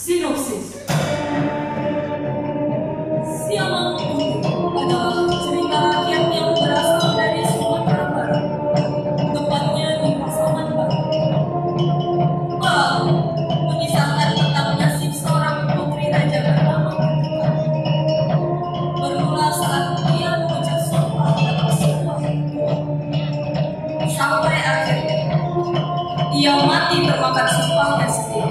Sinopsis. Siamang itu adalah cerita rakyat yang berasal dari Sumatera Barat, tempatnya di Pasaman Barat. Mengisahkan tentang nasib seorang putri raja bernama Ketukan. Bermula saat dia mengucap sumpah atas sumpah itu, sampai akhirnya ia mati termakan sumpahnya sendiri.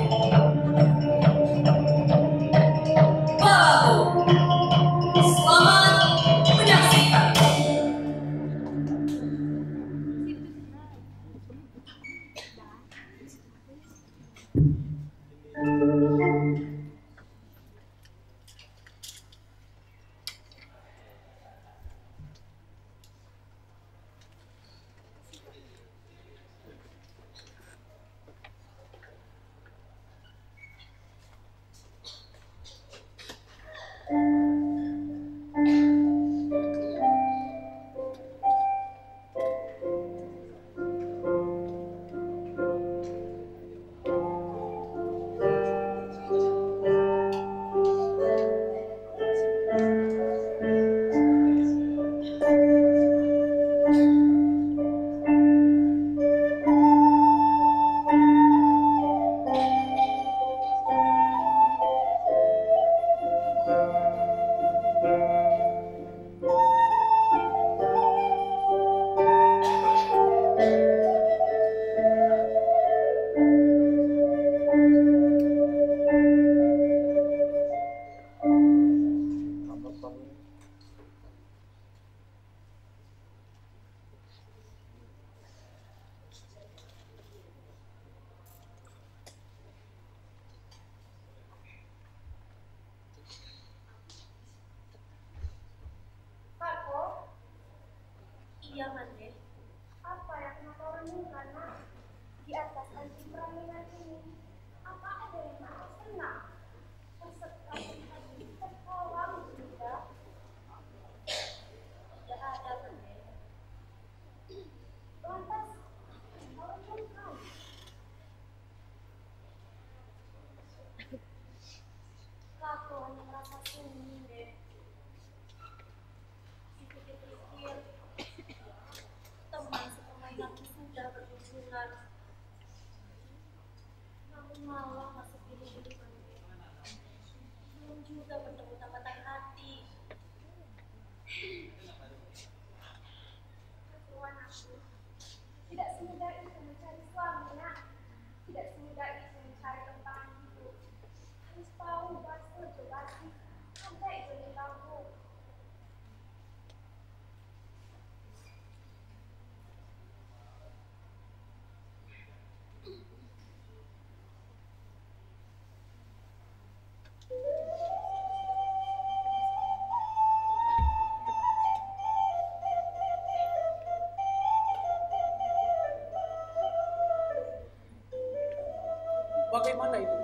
Bagaimana itu?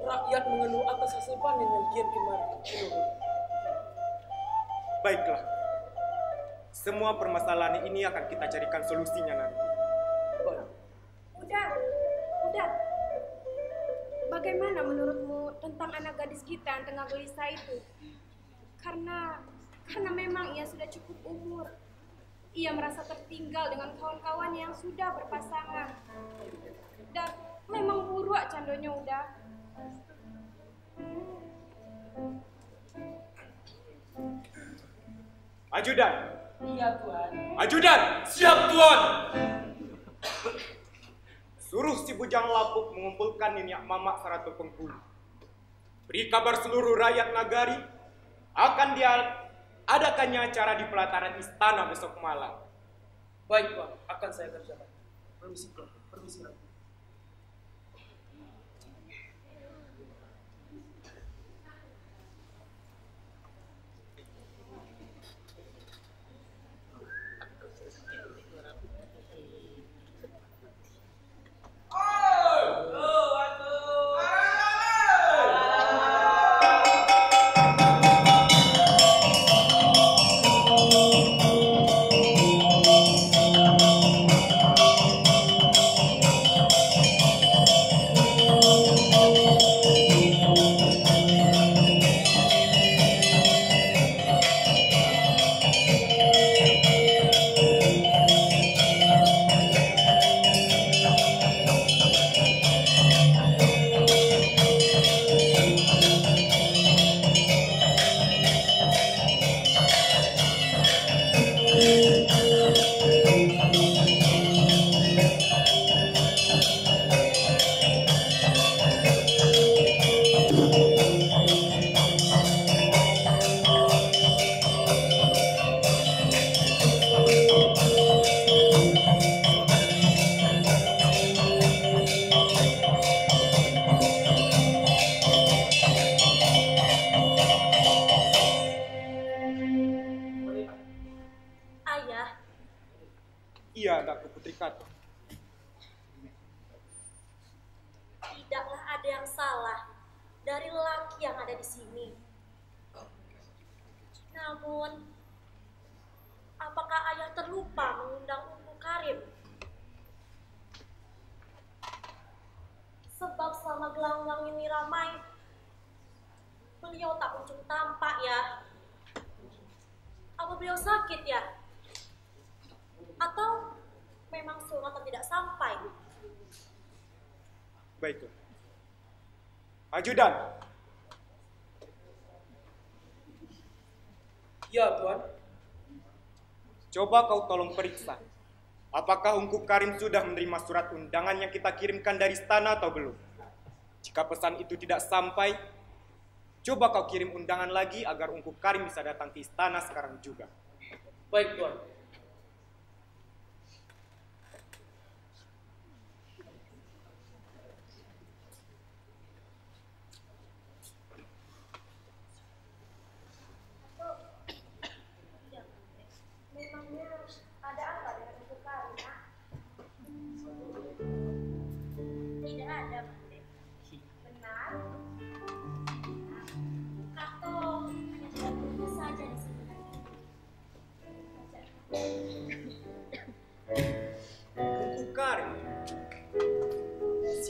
Rakyat mengeluh atas hasil panen yang kian-kian menurun. Baiklah, semua permasalahan ini akan kita carikan solusinya nanti. Udah. Bagaimana menurutmu tentang anak gadis kita yang tengah gelisah itu? Karena memang ia sudah cukup umur. Ia merasa tertinggal dengan kawan-kawannya yang sudah berpasangan. Dan memang buruk candonya udah. Ajudan. Iya, Tuan. Ajudan, siap, Tuan. Suruh si Bujang Lapuk mengumpulkan Niniak Mamak Seratus Penghulu. Beri kabar seluruh rakyat Nagari akan diadakannya acara di pelataran istana besok malam. Baik, Tuan. Akan saya kerjakan. Permisi, Tuan. Permisi, Tuan. dari lelaki yang ada di sini. Namun, apakah ayah terlupa mengundang Ummu Karim? Sebab selama gelanggang ini ramai, beliau tak kunjung tampak ya. Apa beliau sakit ya? Atau memang sunatan tidak sampai? Baiklah. Ajudan. Ya, Tuan. Coba kau tolong periksa. Apakah Ungku Karim sudah menerima surat undangan yang kita kirimkan dari istana atau belum? Jika pesan itu tidak sampai, coba kau kirim undangan lagi agar Ungku Karim bisa datang ke istana sekarang juga. Baik, Tuan.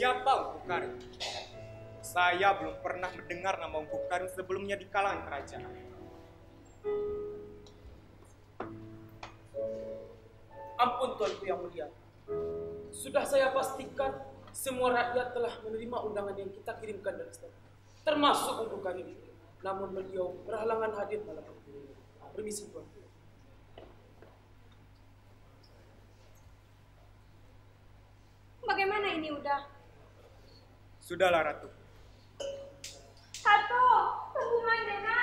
Siapa Ungku Karim? Saya belum pernah mendengar nama Ungku Karim sebelumnya di kalangan kerajaan. Ampun Tuanku yang mulia. Sudah saya pastikan semua rakyat telah menerima undangan yang kita kirimkan dari istana, termasuk Ungku Karim. Namun beliau berhalangan hadir malam ini. Permisi Tuan. Bagaimana ini udah? Sudahlah Ratu. Ratu, hubungan Dena.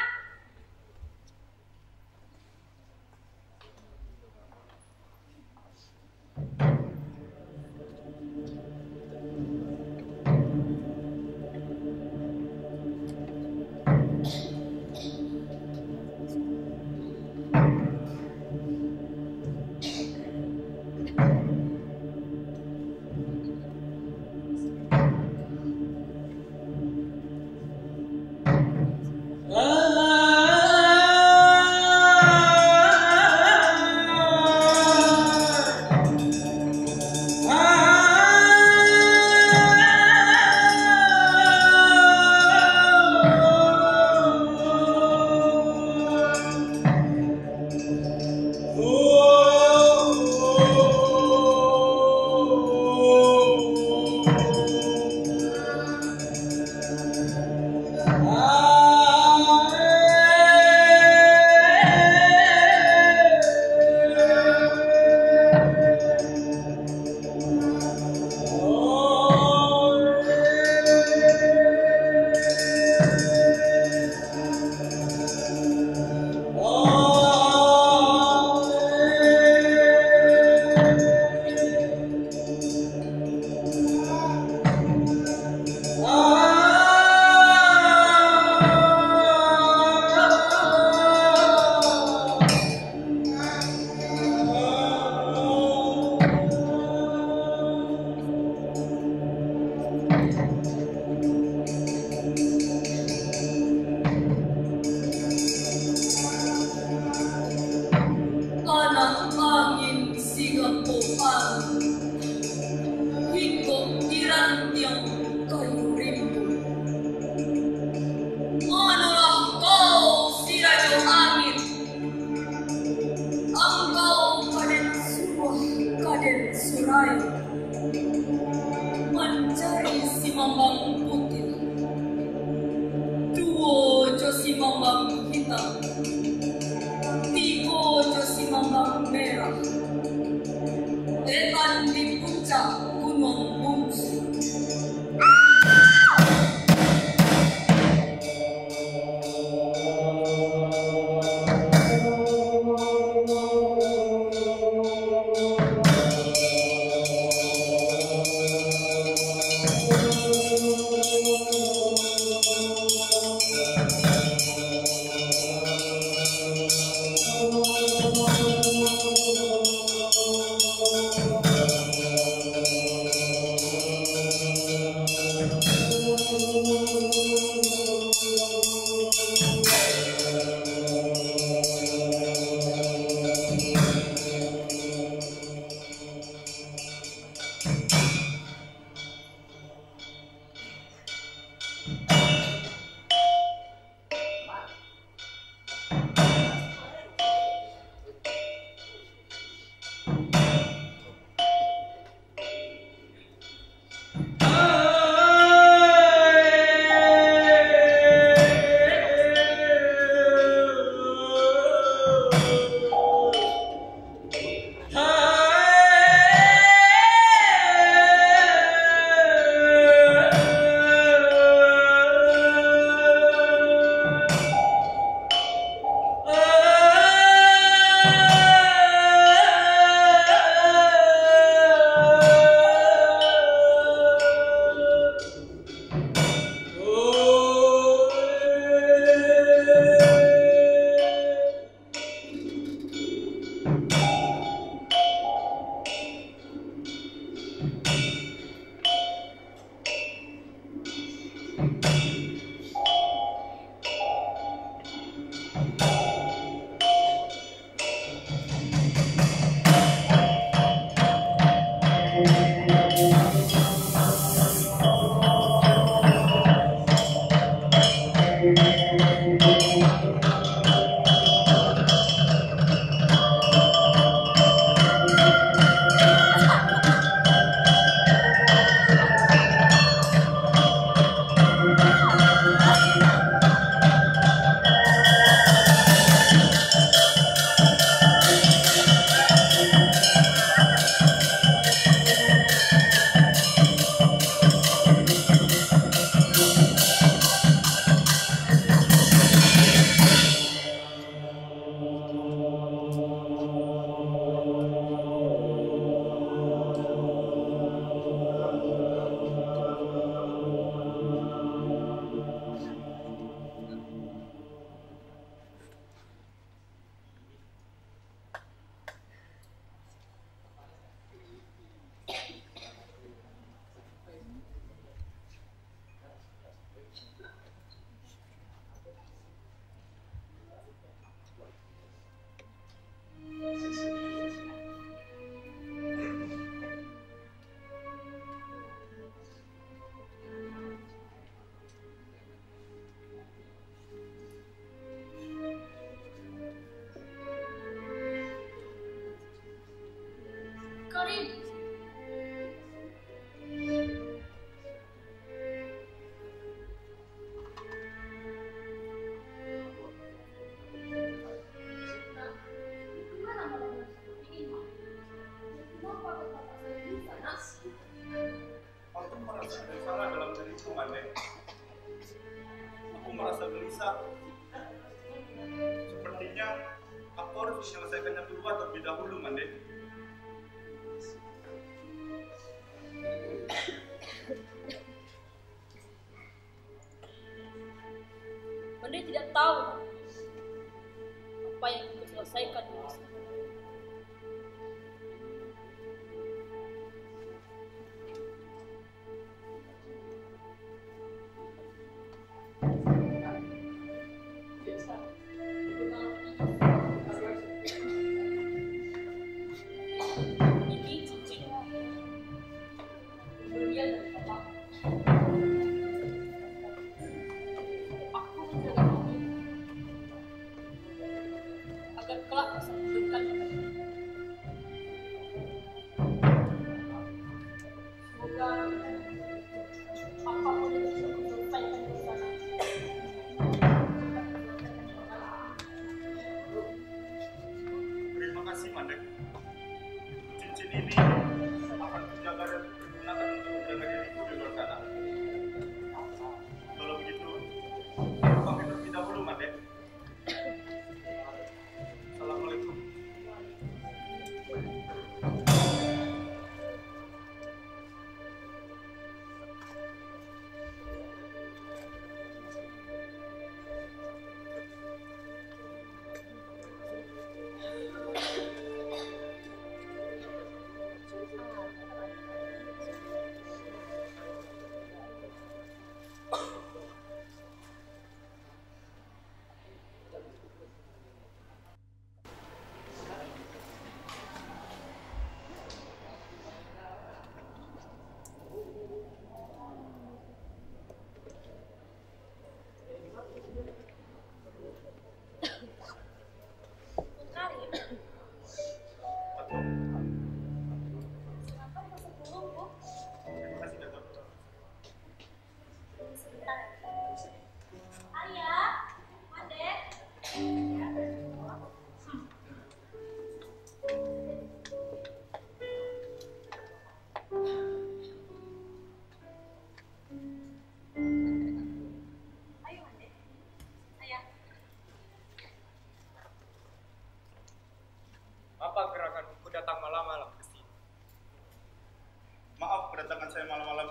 bisa. Sepertinya aku harus menyelesaikannya dulu terlebih dahulu, Mandek. Mandek tidak tahu apa yang aku selesaikan dulu.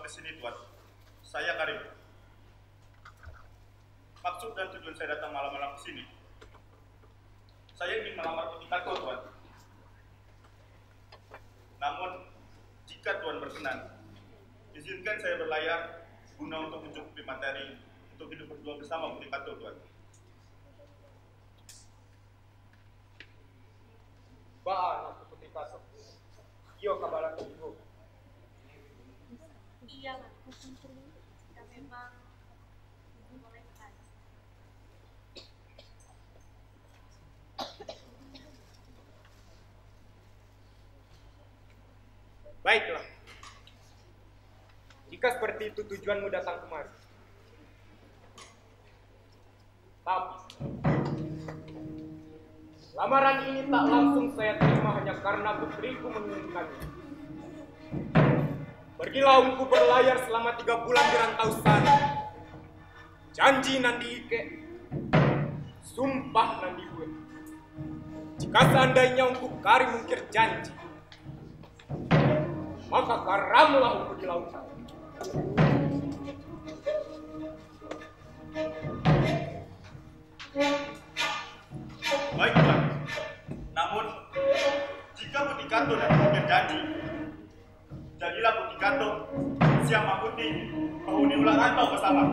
Kesini Tuan, saya Karim. Maksud dan tujuan saya datang malam-malam kesini. Saya ingin melamar Utikaku, Tuan. Namun, jika Tuan berkenan, izinkan saya berlayar guna untuk mencukupi materi untuk hidup berdua bersama Utikaku, Tuan. Bahan untuk Utikaku. Yo kabaran ibu. Iya, kita memang boleh bertanya. Baiklah. Jika seperti itu tujuanmu datang kemari. Tapi lamaran ini tak langsung saya terima hanya karena putriku menginginkannya. Pergilah untukku berlayar selama 3 bulan di rantau sana. Janji Nandi Ike, sumpah Nandi Gue. Jika seandainya untukku Karim mungkir janji, maka karamlah untukku di lautan. Baiklah, namun jika Utikaku dan mungkir janji, jadilah Utikaku, siapa putih, penghuni ular rantau bersama.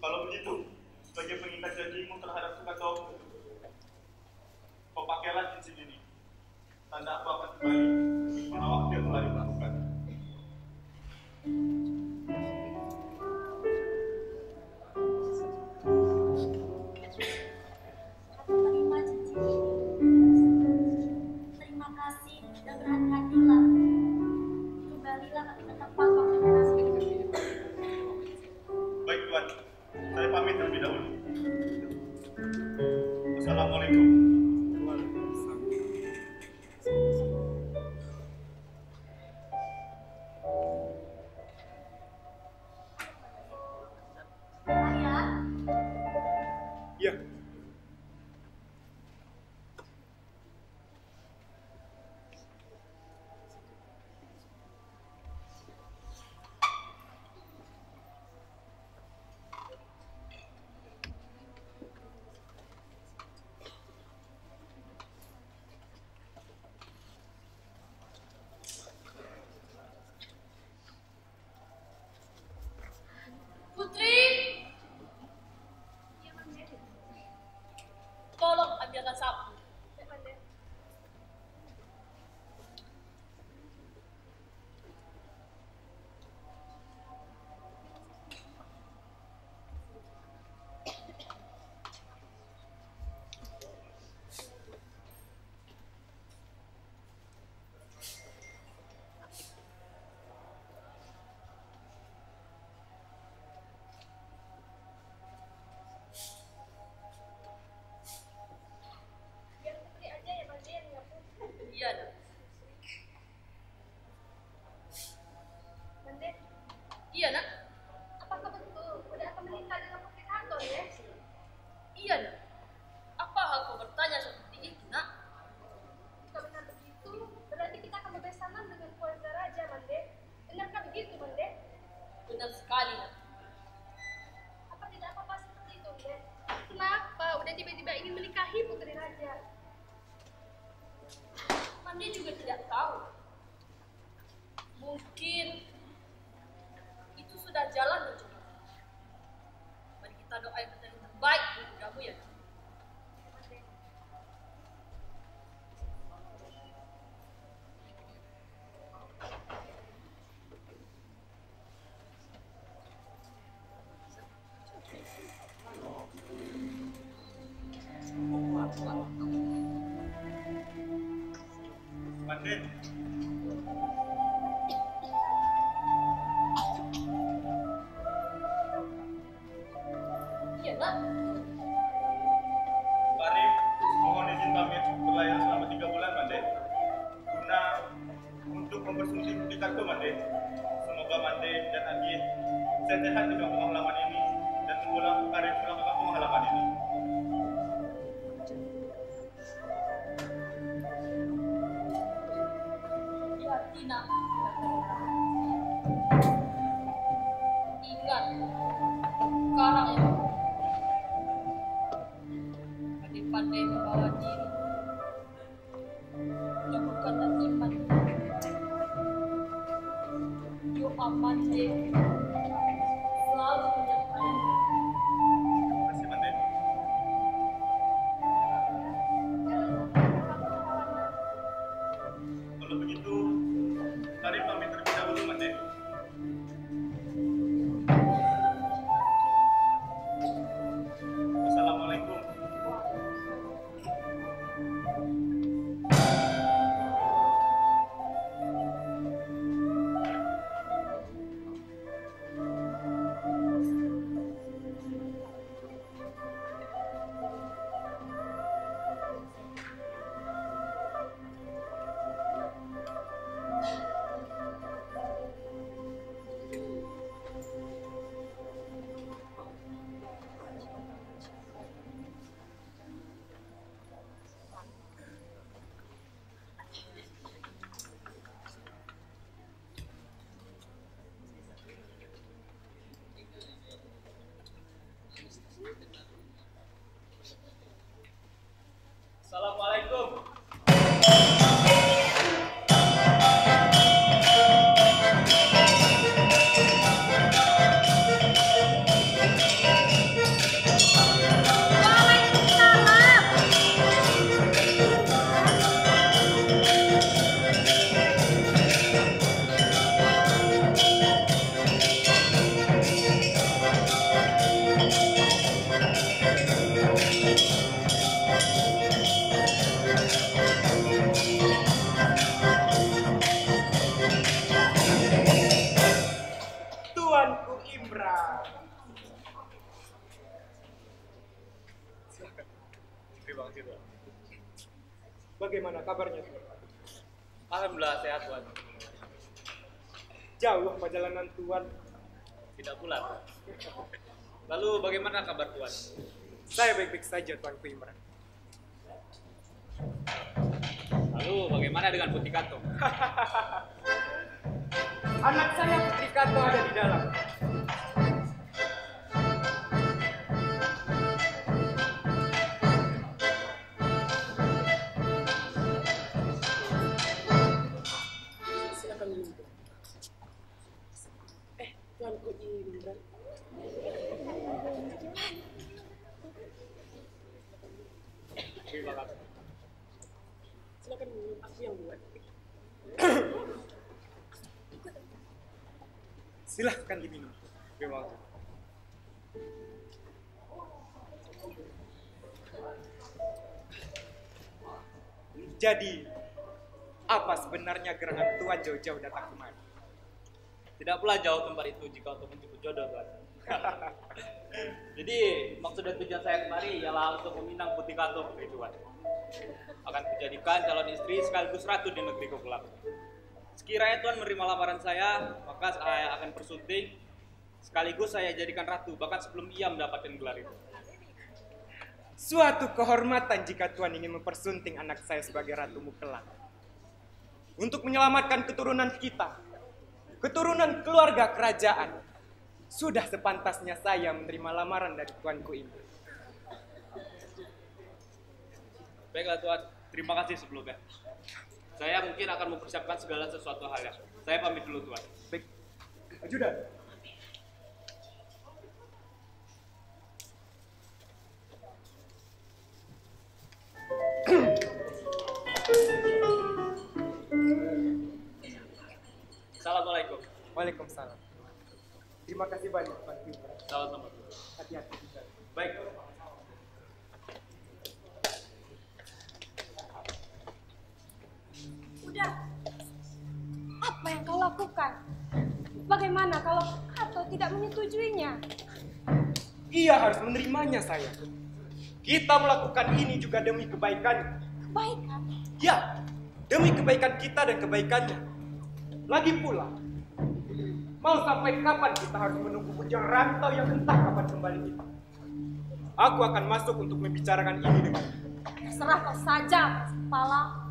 Kalau begitu, sebagai pengingat janjimu terhadap Utikaku, kau pakailah cincin ini. Tanda aku akan kembali mengawal dia kembali melakukan. Terima kasih dan berhati-hatilah. Kembalilah ke tempat Iya, Nak. Apakah betul udah akan menikah dengan Putrikanto, ya? Iya, Nak. Apa aku bertanya seperti itu, Nak? Jika benar begitu, berarti kita akan berbesanan dengan keluarga Raja, Mande. Benarkah begitu, Mande? Benar sekali, Nak. Apa tidak apa-apa seperti itu, Mande? Kenapa udah tiba-tiba ingin menikahi Putri Raja? Mande juga tidak tahu. Mungkin itu sudah jalan untuk kita. Mari kita doa yang terbaik untuk kamu, ya. Bagaimana kabarnya? Alhamdulillah sehat, Tuan. Jauh perjalanan Tuan. Tidak pula. Lalu bagaimana kabar Tuan? Saya baik-baik saja, Tuan Ku Imran. Lalu bagaimana dengan Putrikanto? Anak saya Putrikanto ada di dalam. Silakan minum, aku yang buat. Silahkan diminum. Terima kasih. Jadi, apa sebenarnya gerangan Tuan jauh-jauh datang kemari? Tidak pula jauh tempat itu jika untuk menjemput jodoh, Tuan. Jadi maksud dan tujuan saya kemari ialah untuk meminang Putrikanto Putri Tuan. Akan kujadikan calon istri sekaligus ratu di negeri Kepulauan. Sekiranya Tuan menerima lamaran saya, maka saya akan bersunting Sekaligus saya jadikan ratu, bahkan sebelum ia mendapatkan gelar itu. Suatu kehormatan jika Tuhan ingin mempersunting anak saya sebagai ratumu kelak. Untuk menyelamatkan keturunan kita, keturunan keluarga kerajaan, sudah sepantasnya saya menerima lamaran dari tuanku ini. Baiklah Tuhan, terima kasih sebelumnya. Saya mungkin akan mempersiapkan segala sesuatu hal ya. Saya pamit dulu Tuhan. Baik, ajudan. Assalamualaikum. Waalaikumsalam. Terima kasih banyak Pak. Sama-sama. Hati-hati. Baik. Udah. Apa yang kau lakukan? Bagaimana kalau Kato tidak menyetujuinya? Ia harus menerimanya saya. Kita melakukan ini juga demi kebaikan. Kebaikan? Ya, demi kebaikan kita dan kebaikannya. Lagi pula, mau sampai kapan kita harus menunggu hujan rantau yang entah kapan kembali kita? Aku akan masuk untuk membicarakan ini dengan. Terserah kau saja, kepala.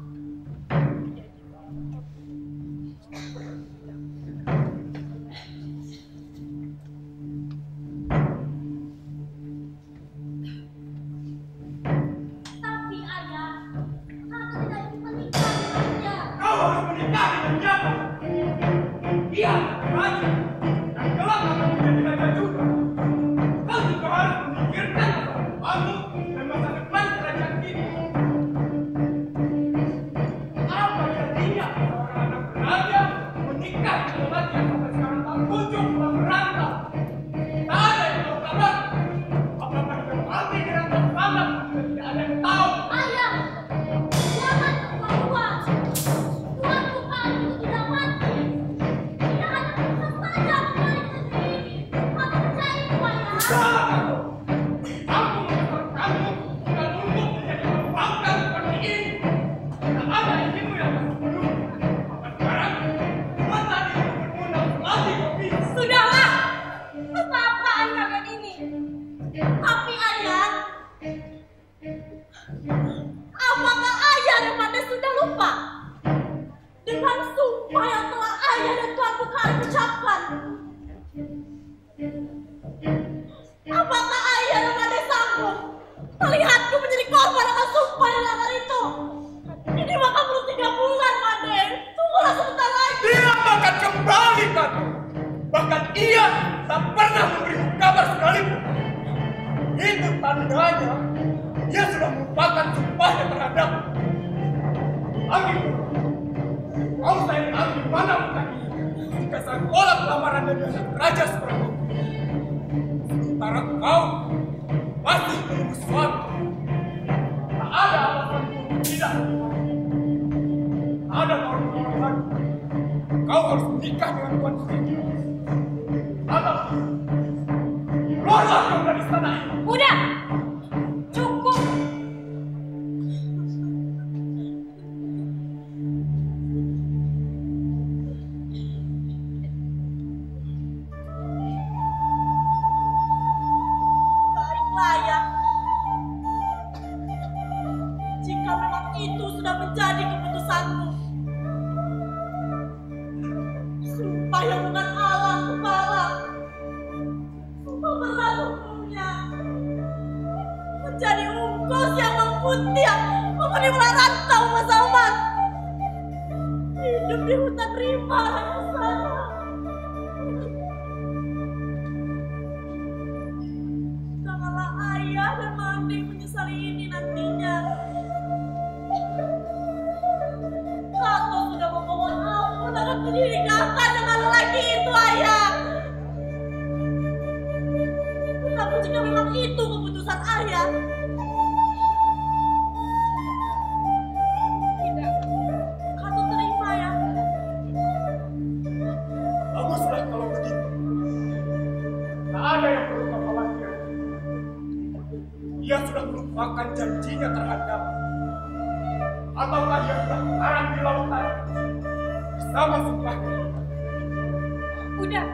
Udah.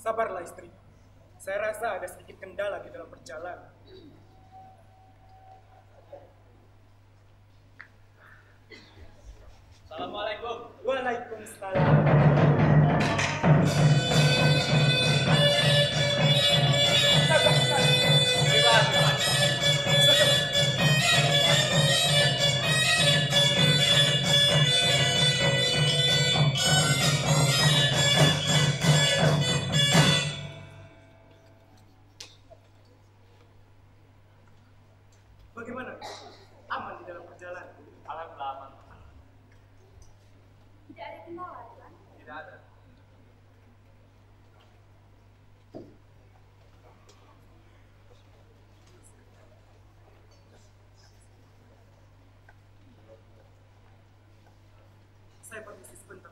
Sabarlah istri, saya rasa ada sedikit kendala di dalam perjalanan. Assalamualaikum. Waalaikumsalam. Saya permisi sebentar.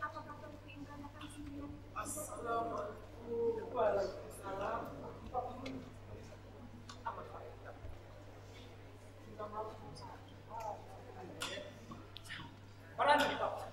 Apakah kamu menggunakan sendiri? Assalamualaikum. Waalaikumsalam. Apa kabar? Kita mau berani kita.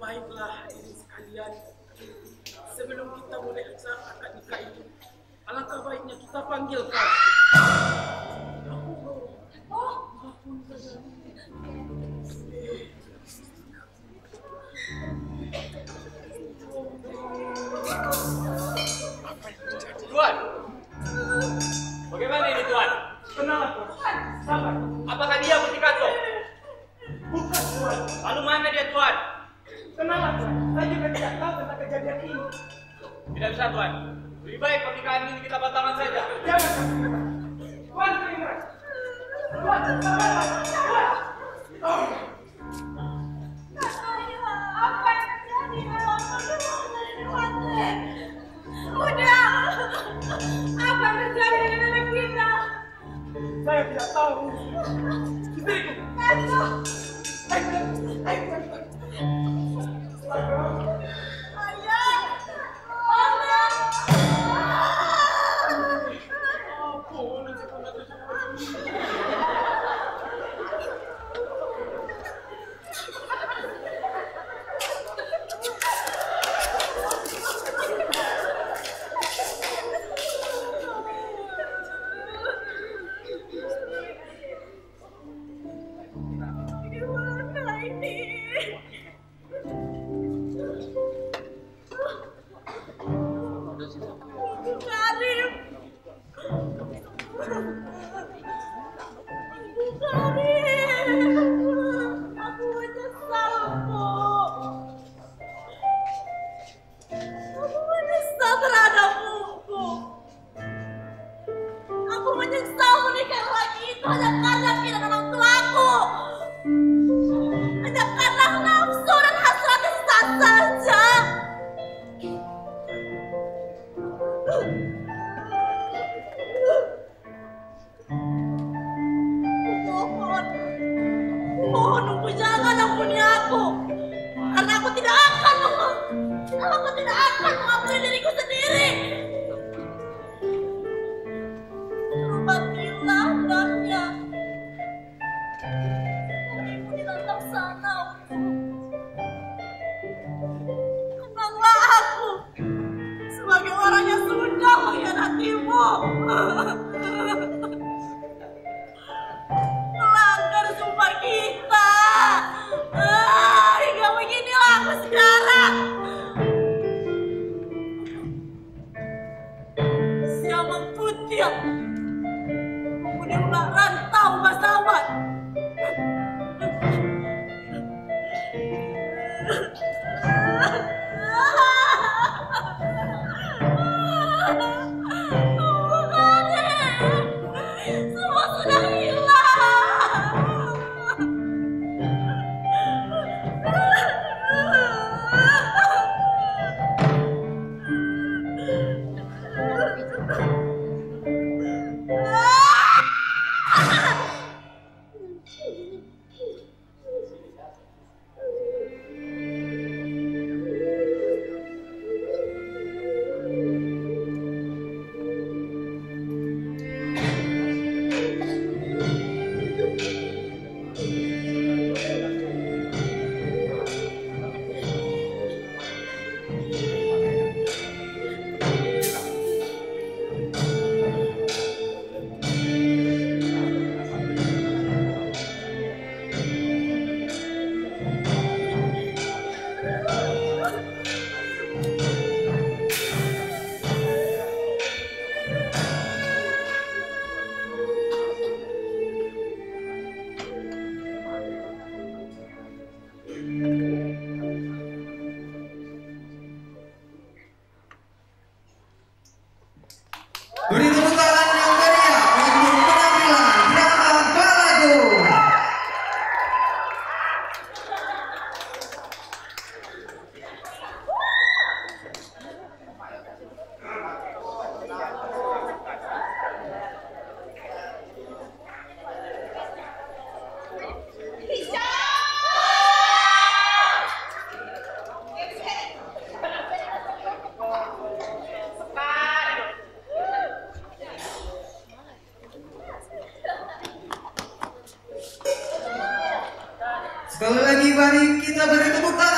Baiklah ini sekalian, sebelum kita mulai acara akad nikah itu, alangkah baiknya kita panggilkan. Tuan, bagaimana ini Tuan? Tenang aku, sabar. Apakah dia bertikat Tuan? Bukan Tuan. Lalu mana dia Tuan? Tenanglah Tuan, saya juga tidak tahu tentang kejadian ini. Tidak bisa Tuan, lebih baik pernikahan ini kita batalkan saja. Jangan, Tuan terima. Tuan, sabarlah, Tuan. Katanya, apa yang terjadi kalau aku dari Tuan? Udah, apa yang terjadi dengan anak kita? Saya tidak tahu. Istriku. Ayo, ayo. Ayah, Ayah, aku Kenapa tidak akan mengampuni diriku sendiri? Rupatilah anaknya. Ibu ditantang sana untuk kenanglah aku sebagai orang yang sudah mengkhianatimu. Melanggar sumpah kita. Hingga beginilah aku sekarang. Siamang putih, pemuda ular rantau masawan. Semua sudah hilang. Sekali lagi mari kita beri tepuk tangan.